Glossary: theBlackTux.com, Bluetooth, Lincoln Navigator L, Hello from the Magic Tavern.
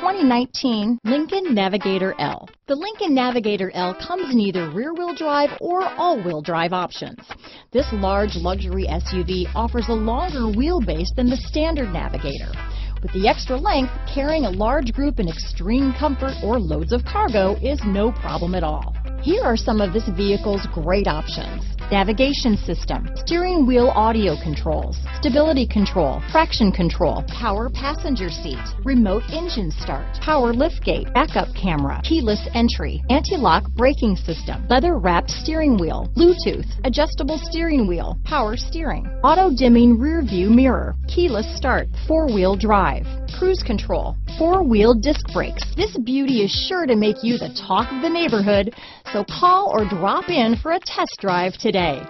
2019 Lincoln Navigator L. The Lincoln Navigator L comes in either rear-wheel drive or all-wheel drive options. This large luxury SUV offers a longer wheelbase than the standard Navigator. With the extra length, carrying a large group in extreme comfort or loads of cargo is no problem at all. Here are some of this vehicle's great options: navigation system, steering wheel audio controls, stability control, traction control, power passenger seat, remote engine start, power liftgate, backup camera, keyless entry, anti-lock braking system, leather-wrapped steering wheel, Bluetooth, adjustable steering wheel, power steering, auto-dimming rear-view mirror, keyless start, four-wheel drive, cruise control, four-wheel disc brakes. This beauty is sure to make you the talk of the neighborhood, so call or drop in for a test drive today.